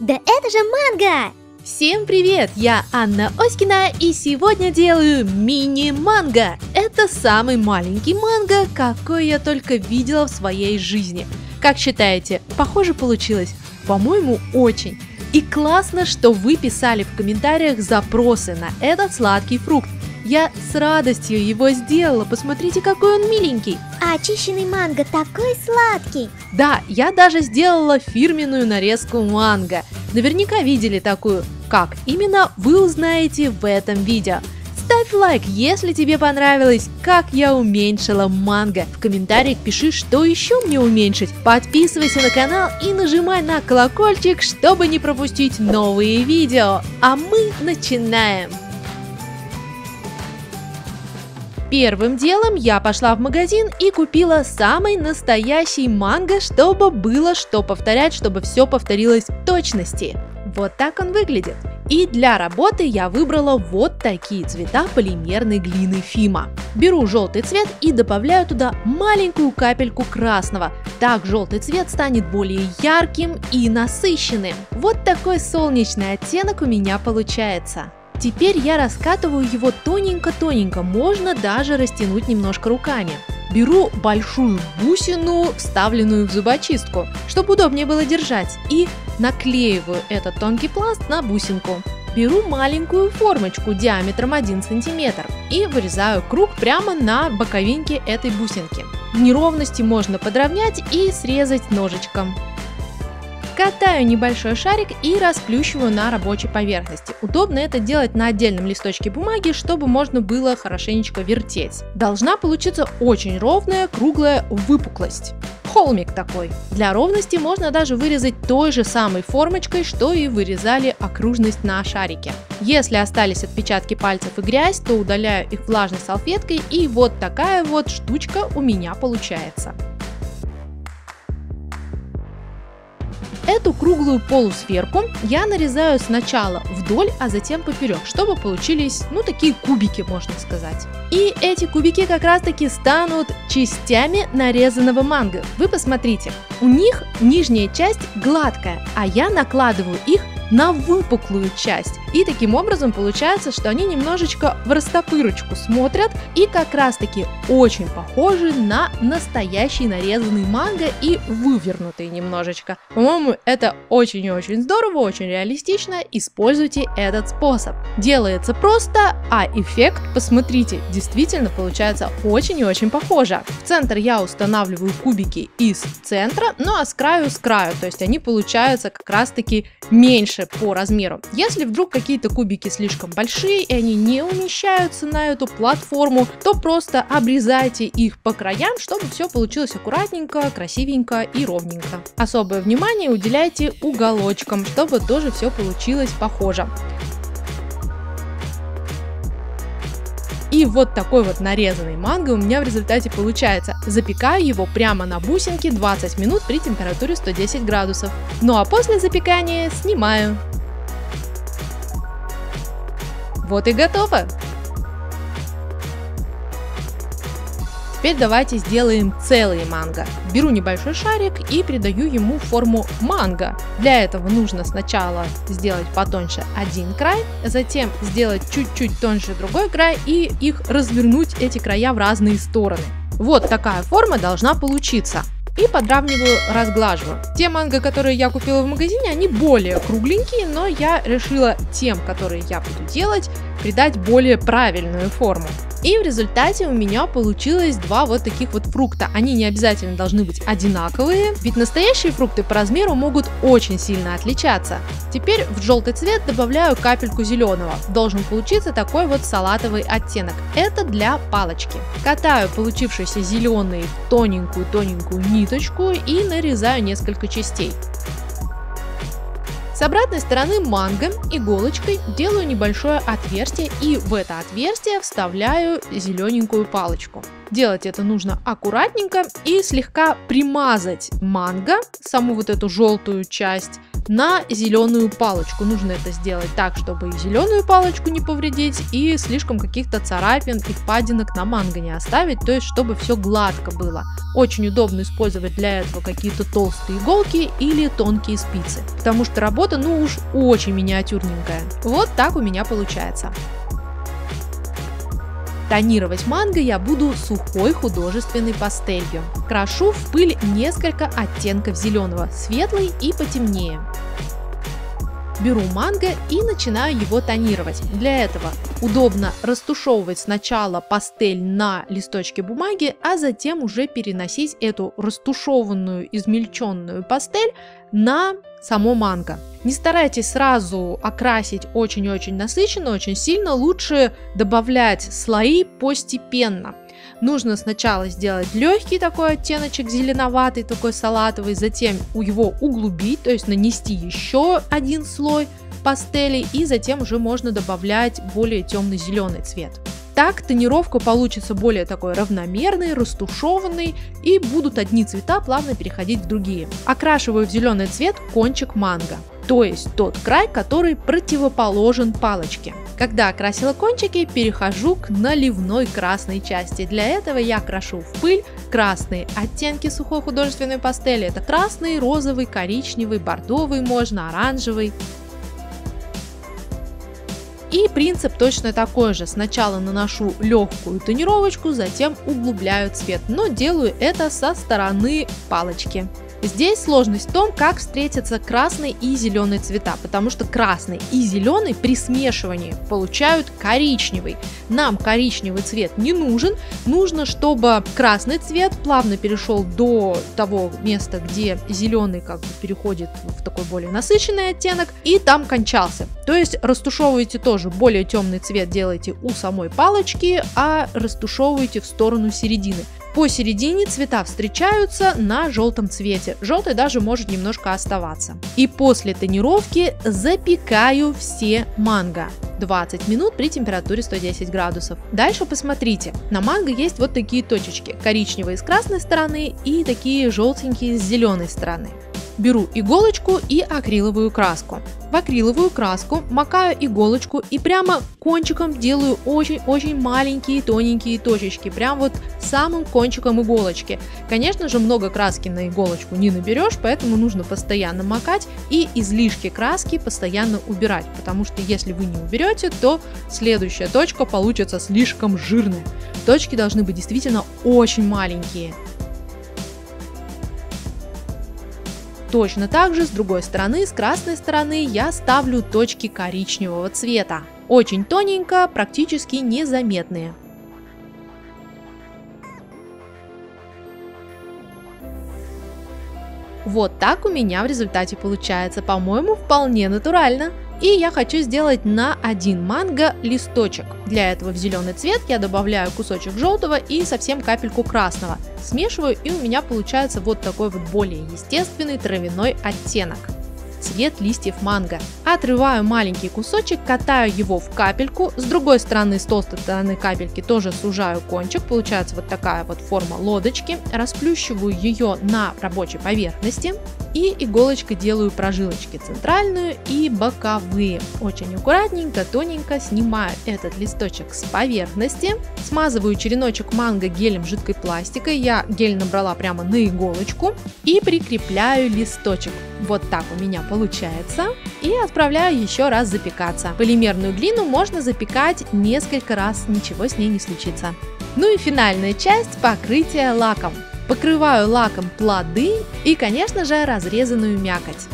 Да это же манго! Всем привет! Я Анна Оськина, и сегодня делаю мини-манго. Это самый маленький манго, какой я только видела в своей жизни. Как считаете, похоже получилось? По-моему, очень. И классно, что вы писали в комментариях запросы на этот сладкий фрукт. Я с радостью его сделала, посмотрите, какой он миленький. А очищенный манго такой сладкий. Да, я даже сделала фирменную нарезку манго. Наверняка видели такую. Как именно, вы узнаете в этом видео. Ставь лайк, если тебе понравилось, как я уменьшила манго. В комментариях пиши, что еще мне уменьшить. Подписывайся на канал и нажимай на колокольчик, чтобы не пропустить новые видео. А мы начинаем. Первым делом я пошла в магазин и купила самый настоящий манго, чтобы было что повторять, чтобы все повторилось в точности. Вот так он выглядит. И для работы я выбрала вот такие цвета полимерной глины FIMO. Беру желтый цвет и добавляю туда маленькую капельку красного. Так желтый цвет станет более ярким и насыщенным. Вот такой солнечный оттенок у меня получается. Теперь я раскатываю его тоненько-тоненько, можно даже растянуть немножко руками. Беру большую бусину, вставленную в зубочистку, чтобы удобнее было держать, и наклеиваю этот тонкий пласт на бусинку. Беру маленькую формочку диаметром 1 см и вырезаю круг прямо на боковинке этой бусинки. Неровности можно подровнять и срезать ножичком. Катаю небольшой шарик и расплющиваю на рабочей поверхности. Удобно это делать на отдельном листочке бумаги, чтобы можно было хорошенечко вертеть. Должна получиться очень ровная круглая выпуклость. Холмик такой. Для ровности можно даже вырезать той же самой формочкой, что и вырезали окружность на шарике. Если остались отпечатки пальцев и грязь, то удаляю их влажной салфеткой, и вот такая вот штучка у меня получается. Эту круглую полусферку я нарезаю сначала вдоль, а затем поперек, чтобы получились, ну, такие кубики, можно сказать. И эти кубики как раз-таки станут частями нарезанного манго. Вы посмотрите, у них нижняя часть гладкая, а я накладываю их на выпуклую часть. И таким образом получается, что они немножечко в растопырочку смотрят и как раз-таки очень похожи на настоящий нарезанный манго и вывернутый немножечко. По-моему, это очень и очень здорово, очень реалистично. Используйте этот способ. Делается просто, а эффект, посмотрите, действительно получается очень и очень похоже. В центр я устанавливаю кубики из центра, ну а с краю то есть они получаются как раз-таки меньше по размеру. Если вдруг какие-то кубики слишком большие и они не умещаются на эту платформу, то просто обрезайте их по краям, чтобы все получилось аккуратненько, красивенько и ровненько. Особое внимание уделяйте уголочкам, чтобы тоже все получилось похоже. И вот такой вот нарезанный манго у меня в результате получается. Запекаю его прямо на бусинке 20 минут при температуре 110 градусов. Ну а после запекания снимаю. Вот и готово! Теперь давайте сделаем целые манго. Беру небольшой шарик и придаю ему форму манго. Для этого нужно сначала сделать потоньше один край, затем сделать чуть-чуть тоньше другой край и их развернуть, эти края, в разные стороны. Вот такая форма должна получиться. И подравниваю, разглаживаю. Те манго, которые я купила в магазине, они более кругленькие, но я решила тем, которые я буду делать, придать более правильную форму. И в результате у меня получилось два вот таких вот фрукта. Они не обязательно должны быть одинаковые, ведь настоящие фрукты по размеру могут очень сильно отличаться. Теперь в желтый цвет добавляю капельку зеленого. Должен получиться такой вот салатовый оттенок. Это для палочки. Катаю получившийся зеленый в тоненькую-тоненькую ниточку и нарезаю несколько частей. С обратной стороны манго иголочкой делаю небольшое отверстие и в это отверстие вставляю зелененькую палочку. Делать это нужно аккуратненько и слегка примазать манго, саму вот эту желтую часть, на зеленую палочку. Нужно это сделать так, чтобы и зеленую палочку не повредить, и слишком каких-то царапин и впадинок на манго не оставить, то есть чтобы все гладко было. Очень удобно использовать для этого какие-то толстые иголки или тонкие спицы, потому что работа ну уж очень миниатюрненькая. Вот так у меня получается. Тонировать манго я буду сухой художественной пастелью. Крашу в пыль несколько оттенков зеленого, светлый и потемнее. Беру манго и начинаю его тонировать. Для этого удобно растушевывать сначала пастель на листочке бумаги, а затем уже переносить эту растушеванную, измельченную пастель на само манго. Не старайтесь сразу окрасить очень-очень насыщенно, очень сильно, лучше добавлять слои постепенно. Нужно сначала сделать легкий такой оттеночек зеленоватый, такой салатовый, затем его углубить, то есть нанести еще один слой пастели, и затем уже можно добавлять более темно-зеленый цвет. Так тонировка получится более такой равномерной, растушеванной, и будут одни цвета плавно переходить в другие. Окрашиваю в зеленый цвет кончик манго, то есть тот край, который противоположен палочке. Когда окрасила кончики, перехожу к наливной красной части. Для этого я крашу в пыль красные оттенки сухой художественной пастели. Это красный, розовый, коричневый, бордовый, можно оранжевый. И принцип точно такой же. Сначала наношу легкую тонировочку, затем углубляю цвет, но делаю это со стороны палочки. Здесь сложность в том, как встретятся красный и зеленый цвета, потому что красный и зеленый при смешивании получают коричневый. Нам коричневый цвет не нужен, нужно, чтобы красный цвет плавно перешел до того места, где зеленый как бы переходит в такой более насыщенный оттенок и там кончался. То есть растушевываете тоже более темный цвет, делаете у самой палочки, а растушевываете в сторону середины. Посередине цвета встречаются на желтом цвете, желтый даже может немножко оставаться. И после тонировки запекаю все манго 20 минут при температуре 110 градусов. Дальше посмотрите, на манго есть вот такие точечки, коричневые с красной стороны и такие желтенькие с зеленой стороны. Беру иголочку и акриловую краску. В акриловую краску макаю иголочку и прямо кончиком делаю очень-очень маленькие тоненькие точечки, прям вот самым кончиком иголочки. Конечно же, много краски на иголочку не наберешь, поэтому нужно постоянно макать и излишки краски постоянно убирать, потому что если вы не уберете, то следующая точка получится слишком жирной. Точки должны быть действительно очень маленькие. Точно так же с другой стороны, с красной стороны я ставлю точки коричневого цвета. Очень тоненько, практически незаметные. Вот так у меня в результате получается, по-моему, вполне натурально. И я хочу сделать на один манго листочек. Для этого в зеленый цвет я добавляю кусочек желтого и совсем капельку красного. Смешиваю, и у меня получается вот такой вот более естественный травяной оттенок. Цвет листьев манго. Отрываю маленький кусочек, катаю его в капельку. С другой стороны, с толстой стороны капельки тоже сужаю кончик. Получается вот такая вот форма лодочки. Расплющиваю ее на рабочей поверхности. И иголочкой делаю прожилочки центральную и боковые. Очень аккуратненько, тоненько снимаю этот листочек с поверхности. Смазываю череночек манго гелем жидкой пластикой. Я гель набрала прямо на иголочку. И прикрепляю листочек. Вот так у меня получается. И отправляю еще раз запекаться. Полимерную глину можно запекать несколько раз, ничего с ней не случится. Ну и финальная часть – покрытие лаком. Покрываю лаком плоды и, конечно же, разрезанную мякоть.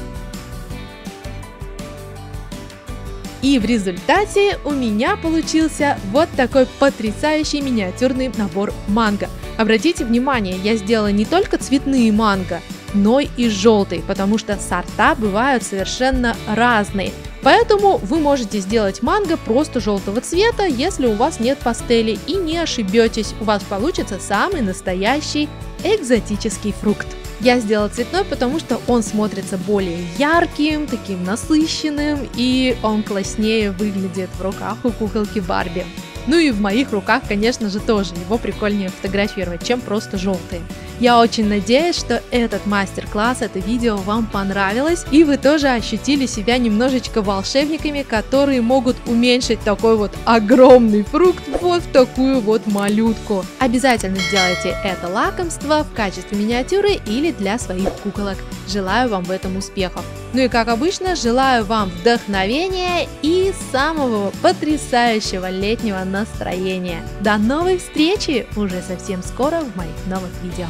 И в результате у меня получился вот такой потрясающий миниатюрный набор манго. Обратите внимание, я сделала не только цветные манго, но и желтый, потому что сорта бывают совершенно разные. Поэтому вы можете сделать манго просто желтого цвета, если у вас нет пастели, и не ошибетесь, у вас получится самый настоящий экзотический фрукт. Я сделала цветной, потому что он смотрится более ярким, таким насыщенным, и он класснее выглядит в руках у куколки Барби. Ну и в моих руках, конечно же, тоже его прикольнее фотографировать, чем просто желтые. Я очень надеюсь, что этот мастер-класс, это видео вам понравилось, и вы тоже ощутили себя немножечко волшебниками, которые могут уменьшить такой вот огромный фрукт вот в такую вот малютку. Обязательно сделайте это лакомство в качестве миниатюры или для своих куколок. Желаю вам в этом успехов. Ну и как обычно, желаю вам вдохновения и самого потрясающего летнего настроения. До новой встречи уже совсем скоро в моих новых видео.